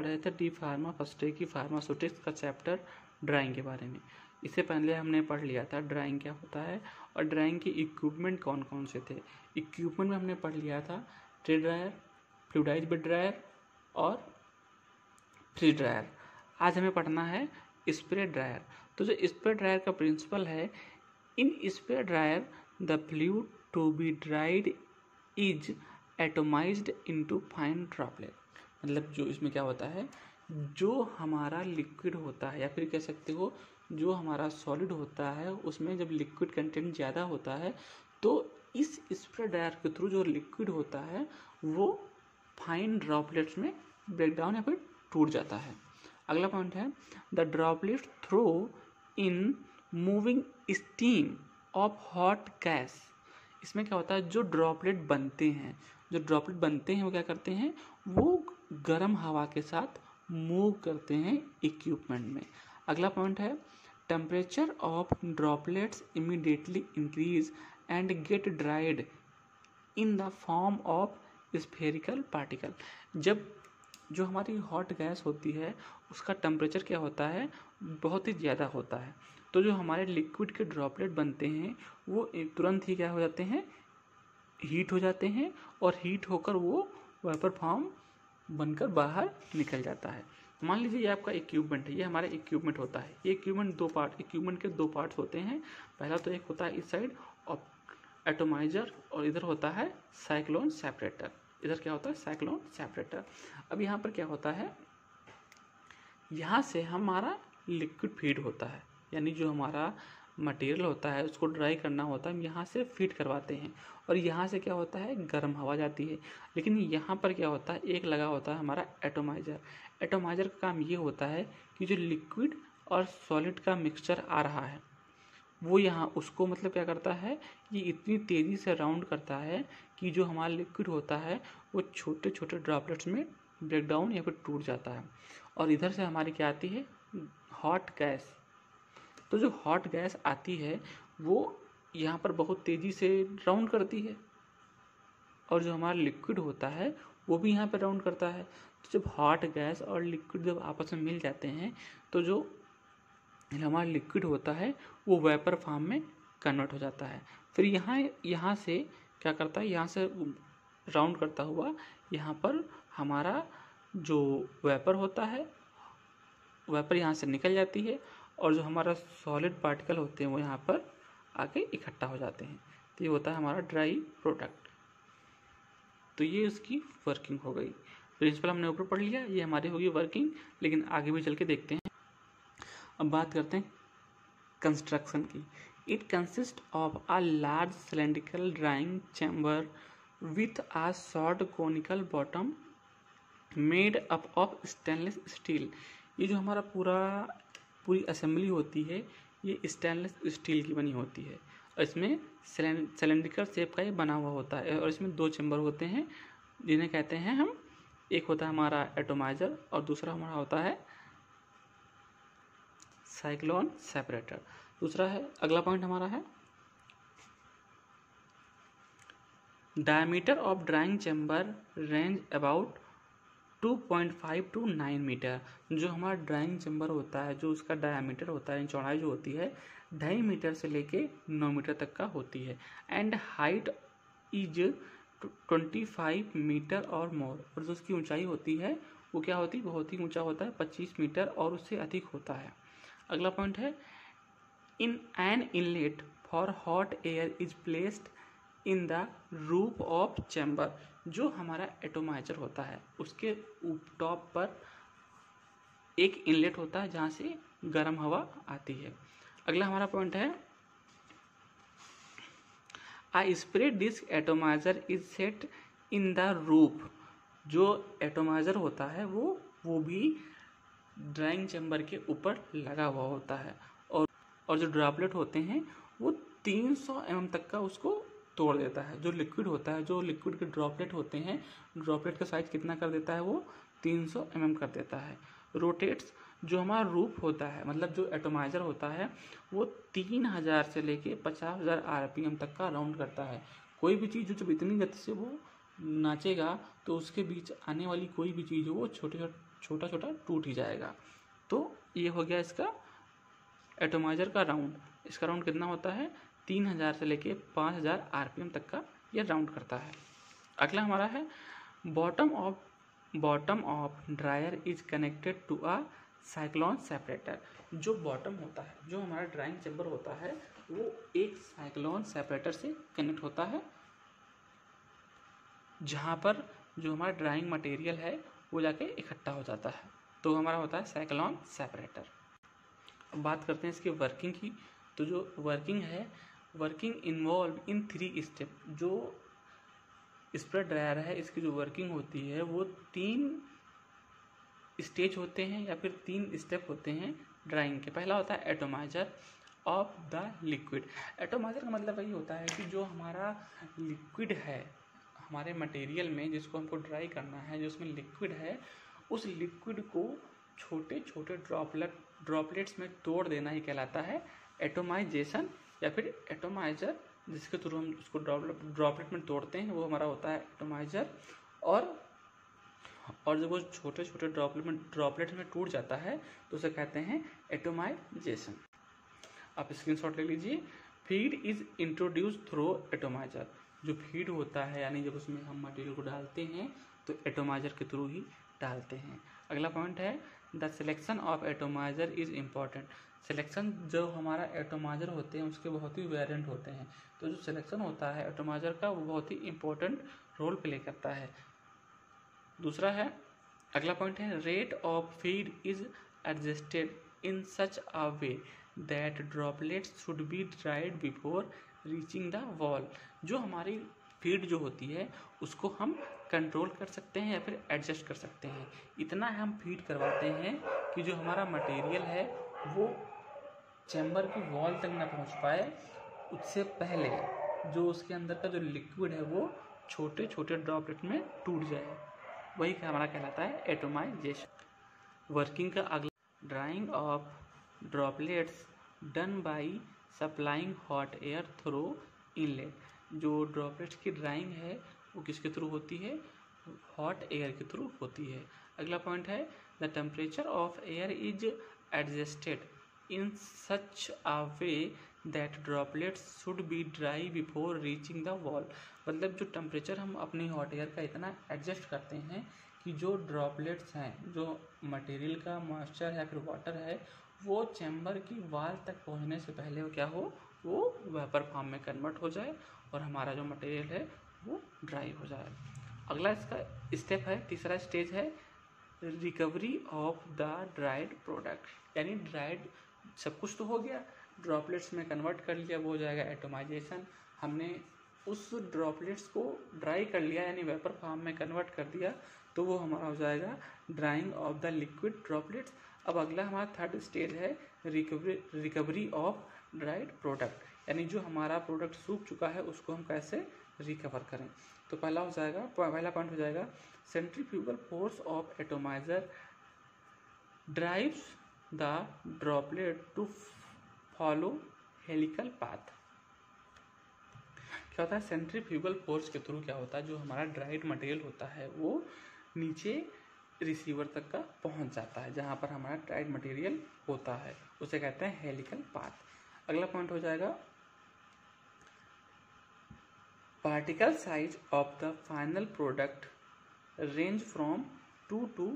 पढ़ रहे थे डी फार्मा फर्स्ट ईयर की फार्मास्यूटिक्स का चैप्टर ड्राइंग के बारे में। इससे पहले हमने पढ़ लिया था ड्राइंग क्या होता है और ड्राइंग के इक्विपमेंट कौन कौन से थे। इक्विपमेंट में हमने पढ़ लिया था tray dryer, fluidised bed dryer और फ्री ड्रायर। आज हमें पढ़ना है स्प्रे ड्रायर। तो जो स्प्रे ड्रायर का प्रिंसिपल है, in spray dryer the fluid to be dried is atomised into fine droplet. मतलब जो इसमें क्या होता है, जो हमारा लिक्विड होता है या फिर कह सकते हो जो हमारा सॉलिड होता है, उसमें जब लिक्विड कंटेंट ज़्यादा होता है तो इस स्प्रे ड्रायर के थ्रू जो लिक्विड होता है वो फाइन ड्रॉपलेट्स में ब्रेकडाउन या फिर टूट जाता है। अगला पॉइंट है the droplet throw in moving steam of hot gas. इसमें क्या होता है, जो ड्रॉपलेट बनते हैं वो क्या करते हैं, वो गर्म हवा के साथ मूव करते हैं इक्विपमेंट में। अगला पॉइंट है temperature of droplets immediately increase and get dried in the form of spherical particle. जब जो हमारी हॉट गैस होती है उसका टेम्परेचर क्या होता है, बहुत ही ज़्यादा होता है, तो जो हमारे लिक्विड के ड्रॉपलेट बनते हैं वो तुरंत ही क्या हो जाते हैं, हीट हो जाते हैं और हीट होकर वो वेपर फॉर्म बनकर बाहर निकल जाता है। मान लीजिए ये आपका इक्विपमेंट है, ये हमारा इक्विपमेंट होता है। ये इक्विपमेंट इक्विपमेंट के दो पार्ट्स होते हैं। पहला तो एक होता है इस साइड और एटोमाइजर और इधर होता है साइक्लोन सेपरेटर। अब यहाँ पर क्या होता है, यहाँ से हमारा लिक्विड फीड होता है, यानी जो हमारा मटेरियल होता है उसको ड्राई करना होता है, हम यहाँ से फीड करवाते हैं और यहाँ से क्या होता है, गर्म हवा जाती है। लेकिन यहाँ पर क्या होता है, एक लगा होता है हमारा एटोमाइज़र। एटोमाइज़र का काम ये होता है कि जो लिक्विड और सॉलिड का मिक्सचर आ रहा है वो यहाँ उसको मतलब क्या करता है, ये इतनी तेज़ी से राउंड करता है कि जो हमारा लिक्विड होता है वो छोटे छोटे ड्रॉपलेट्स में ब्रेकडाउन या फिर टूट जाता है। और इधर से हमारी क्या आती है, हॉट गैस। तो जो हॉट गैस आती है वो यहाँ पर बहुत तेज़ी से राउंड करती है और जो हमारा लिक्विड होता है वो भी यहाँ पर राउंड करता है। तो जब हॉट गैस और लिक्विड जब आपस में मिल जाते हैं तो जो हमारा लिक्विड होता है वो वेपर फॉर्म में कन्वर्ट हो जाता है। फिर यहाँ से क्या करता है, यहाँ से राउंड करता हुआ यहाँ पर हमारा जो वेपर होता है, वेपर यहाँ से निकल जाती है और जो हमारा सॉलिड पार्टिकल होते हैं वो यहाँ पर आके इकट्ठा हो जाते हैं। तो ये होता है हमारा ड्राई प्रोडक्ट। तो ये उसकी वर्किंग हो गई। प्रिंसिपल हमने ऊपर पढ़ लिया, ये हमारी होगी वर्किंग, लेकिन आगे भी चल के देखते हैं। अब बात करते हैं कंस्ट्रक्शन की। It consist of a large cylindrical drying chamber with a short conical bottom made up of stainless steel. ये जो हमारा पूरी असेंबली होती है ये स्टेनलेस स्टील की बनी होती है और इसमें सिलेंड्रिकल शेप का ये बना हुआ होता है और इसमें दो चैम्बर होते हैं जिन्हें कहते हैं हम, एक होता है हमारा एटोमाइजर और दूसरा हमारा होता है साइक्लोन सेपरेटर। दूसरा है अगला पॉइंट हमारा है diameter of drying chamber range about 2.5 to 9 metre. जो हमारा ड्राइंग चैम्बर होता है, जो उसका डायमीटर होता है, चौड़ाई जो होती है 2.5 मीटर से लेके 9 मीटर तक का होती है एंड हाइट इज 25 मीटर और मोर। और जो उसकी ऊंचाई होती है वो क्या होती है, बहुत ही ऊंचा होता है, 25 मीटर और उससे अधिक होता है। अगला पॉइंट है in an inlet for hot air is placed in the roof of chamber. जो हमारा एटोमाइजर होता है उसके टॉप पर एक इनलेट होता है जहाँ से गर्म हवा आती है। अगला हमारा पॉइंट है a spray disc atomiser is set in the roof. जो एटोमाइजर होता है वो भी ड्राइंग चैम्बर के ऊपर लगा हुआ होता है और जो ड्रॉपलेट होते हैं वो 300 mm तक का उसको तोड़ देता है। जो लिक्विड होता है, जो लिक्विड के ड्रॉपलेट होते हैं, ड्रॉपलेट का साइज कितना कर देता है, वो 300 mm कर देता है। रोटेट्स, जो हमारा रूप होता है, मतलब जो एटोमाइजर होता है, वो 3000 से लेके 50,000 RPM तक का राउंड करता है। कोई भी चीज़ जब इतनी गति से वो नाचेगा तो उसके बीच आने वाली कोई भी चीज़ हो वो छोटे छोटे छोटा छोटा टूट ही जाएगा। तो ये हो गया इसका एटोमाइज़र का राउंड। इसका राउंड कितना होता है, 3000 से लेके 5000 आरपीएम तक का ये राउंड करता है। अगला हमारा है bottom of dryer is connected to a cyclone separator. जो बॉटम होता है, जो हमारा ड्राइंग चेम्बर होता है, वो एक साइक्लोन सेपरेटर से कनेक्ट होता है, जहाँ पर जो हमारा ड्राइंग मटेरियल है वो जाके इकट्ठा हो जाता है। तो हमारा होता है साइक्लोन सेपरेटर। अब बात करते हैं इसकी वर्किंग की। तो जो वर्किंग है, वर्किंग इन्वॉल्व इन 3 स्टेप। जो स्प्रे ड्रायर है इसकी जो वर्किंग होती है वो 3 स्टेज होते हैं या फिर 3 स्टेप होते हैं ड्राइंग के। पहला होता है atomiser of the liquid. Atomiser का मतलब यही होता है कि जो हमारा लिक्विड है, हमारे मटेरियल में जिसको हमको ड्राई करना है, जो उसमें लिक्विड है, उस लिक्विड को छोटे छोटे ड्रॉपलेट्स में तोड़ देना ही कहलाता है एटोमाइजेशन या फिर एटोमाइज़र, जिसके थ्रू हम उसको ड्रॉपलेट में तोड़ते हैं, वो हमारा होता है एटोमाइज़र। और जब वो छोटे छोटे ड्रॉपलेट में टूट जाता है तो उसे कहते हैं एटोमाइजेशन। आप स्क्रीनशॉट ले लीजिए। Feed is introduce through atomiser. जो फीड होता है, यानी जब उसमें हम मटेरियल को डालते हैं तो एटोमाइज़र के थ्रू ही डालते हैं। अगला पॉइंट है the selection of atomiser is important. Selection, जो हमारा एटोमाइज़र होते हैं उसके बहुत ही वेरिएंट होते हैं, तो जो सिलेक्शन होता है एटोमाइज़र का वो बहुत ही इम्पोर्टेंट रोल प्ले करता है। दूसरा है, अगला पॉइंट है rate of feed is adjusted in such a way that droplets should be dried before reaching the wall. जो हमारी फीड जो होती है उसको हम कंट्रोल कर सकते हैं या फिर एडजस्ट कर सकते हैं। इतना हम फीड करवाते हैं कि जो हमारा मटेरियल है वो चैम्बर की वॉल तक ना पहुंच पाए, उससे पहले जो उसके अंदर का जो लिक्विड है वो छोटे छोटे ड्रॉपलेट में टूट जाए, वही हमारा कहलाता है एटोमाइजेशन। वर्किंग का अगला, drying of droplets done by supplying hot air through inlet. जो ड्रॉपलेट्स की ड्राइंग है वो किसके थ्रू होती है, हॉट एयर के थ्रू होती है। अगला पॉइंट है the temperature of air is adjusted in such a way that droplets should be dry before reaching the wall. मतलब जो टेम्परेचर हम अपने हॉट एयर का इतना एडजस्ट करते हैं कि जो ड्रॉपलेट्स हैं, जो मटेरियल का मॉइस्चर या फिर वाटर है, वो चैम्बर की वाल तक पहुंचने से पहले वो क्या हो, वो वेपर फॉर्म में कन्वर्ट हो जाए और हमारा जो मटेरियल है वो ड्राई हो जाए। अगला इसका स्टेप है, तीसरा स्टेज है recovery of the dried product. यानी ड्राइड सब कुछ तो हो गया, ड्रॉपलेट्स में कन्वर्ट कर लिया, वो हो जाएगा एटोमाइजेशन। हमने उस ड्रॉपलेट्स को ड्राई कर लिया, यानी वेपर फॉर्म में कन्वर्ट कर दिया, तो वो हमारा हो जाएगा drying of the liquid droplets. अब अगला हमारा थर्ड स्टेज है रिकवरी ऑफ ड्राइड प्रोडक्ट। यानी जो हमारा प्रोडक्ट सूख चुका है उसको हम कैसे रिकवर करें। तो पहला पॉइंट हो जाएगा centrifugal force of atomiser drives the droplet to follow helical path. क्या होता है, सेंट्रीफ्यूगल फोर्स के थ्रू क्या होता है, जो हमारा ड्राइड मटेरियल होता है वो नीचे रिसीवर तक का पहुंच जाता है, जहां पर हमारा ड्राइड मटेरियल होता है, उसे कहते हैं हेलिकल पाथ। अगला पॉइंट हो जाएगा particle size of the final product range from 2 to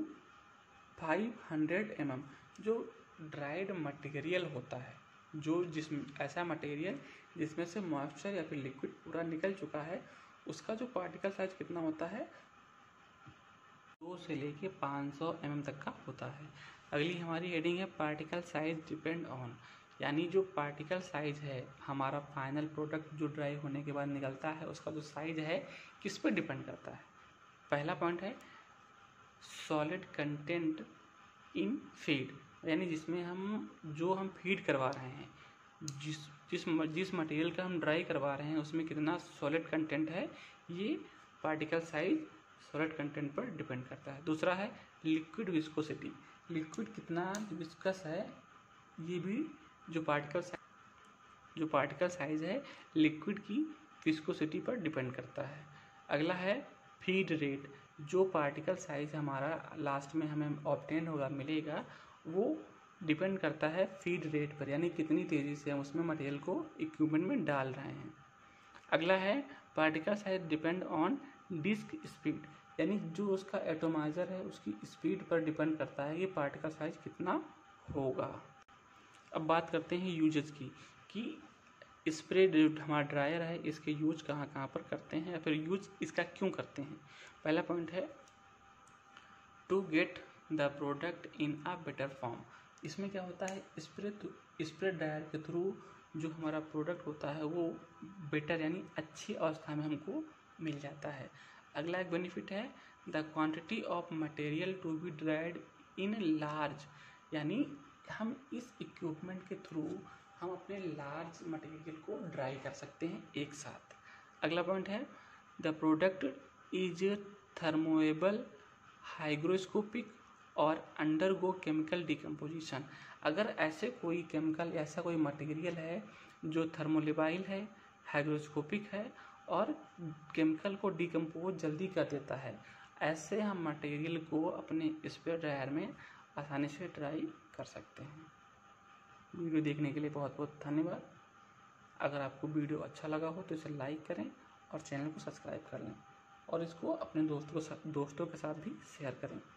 500 mm। जो ड्राइड मटेरियल होता है, जो ऐसा मटेरियल जिसमें से मॉइस्चर या फिर लिक्विड पूरा निकल चुका है, उसका जो पार्टिकल साइज कितना होता है, 2 से लेके 500 mm तक का होता है। अगली हमारी हेडिंग है पार्टिकल साइज डिपेंड ऑन। यानी जो पार्टिकल साइज है हमारा फाइनल प्रोडक्ट जो ड्राई होने के बाद निकलता है, उसका जो साइज है किस पर डिपेंड करता है। पहला पॉइंट है सॉलिड कंटेंट इन फीड। यानी जिसमें हम फीड करवा रहे हैं, जिस मटेरियल का हम ड्राई करवा रहे हैं, उसमें कितना सॉलिड कंटेंट है, ये पार्टिकल साइज सॉलिड कंटेंट पर डिपेंड करता है। दूसरा है लिक्विड विस्कोसिटी। लिक्विड कितना विस्कस है, ये भी जो पार्टिकल साइज है लिक्विड की विस्कोसिटी पर डिपेंड करता है। अगला है फीड रेट। जो पार्टिकल साइज़ हमारा लास्ट में हमें ऑब्टेन होगा मिलेगा वो डिपेंड करता है फीड रेट पर, यानी कितनी तेज़ी से हम उसमें मटेरियल को इक्विपमेंट में डाल रहे हैं। अगला है particle size depend on disc speed, यानी जो उसका एटोमाइज़र है उसकी स्पीड पर डिपेंड करता है ये पार्टिकल साइज कितना होगा। अब बात करते हैं यूजेस की कि स्प्रे हमारा ड्रायर है इसके यूज कहाँ कहाँ पर करते हैं या फिर यूज इसका क्यों करते हैं। पहला पॉइंट है to get the product in a better form. इसमें क्या होता है स्प्रे ड्रायर के थ्रू जो हमारा प्रोडक्ट होता है वो बेटर यानी अच्छी अवस्था में हमको मिल जाता है। अगला एक बेनिफिट है the quantity of material to be dried in large, यानी हम इस इक्विपमेंट के थ्रू हम अपने लार्ज मटेरियल को ड्राई कर सकते हैं एक साथ। अगला पॉइंट है the product is thermolabile, hygroscopic और अंडरगो केमिकल डिकम्पोजिशन। अगर ऐसे कोई केमिकल ऐसा कोई मटेरियल है जो थर्मोलेबाइल है, हाइग्रोस्कोपिक है और केमिकल को डिकम्पोज जल्दी कर देता है, ऐसे हम मटेरियल को अपने स्प्रे ड्रायर में आसानी से ड्राई कर सकते हैं। वीडियो देखने के लिए बहुत बहुत धन्यवाद। अगर आपको वीडियो अच्छा लगा हो तो इसे लाइक करें और चैनल को सब्सक्राइब कर लें और इसको अपने दोस्तों के साथ भी शेयर करें।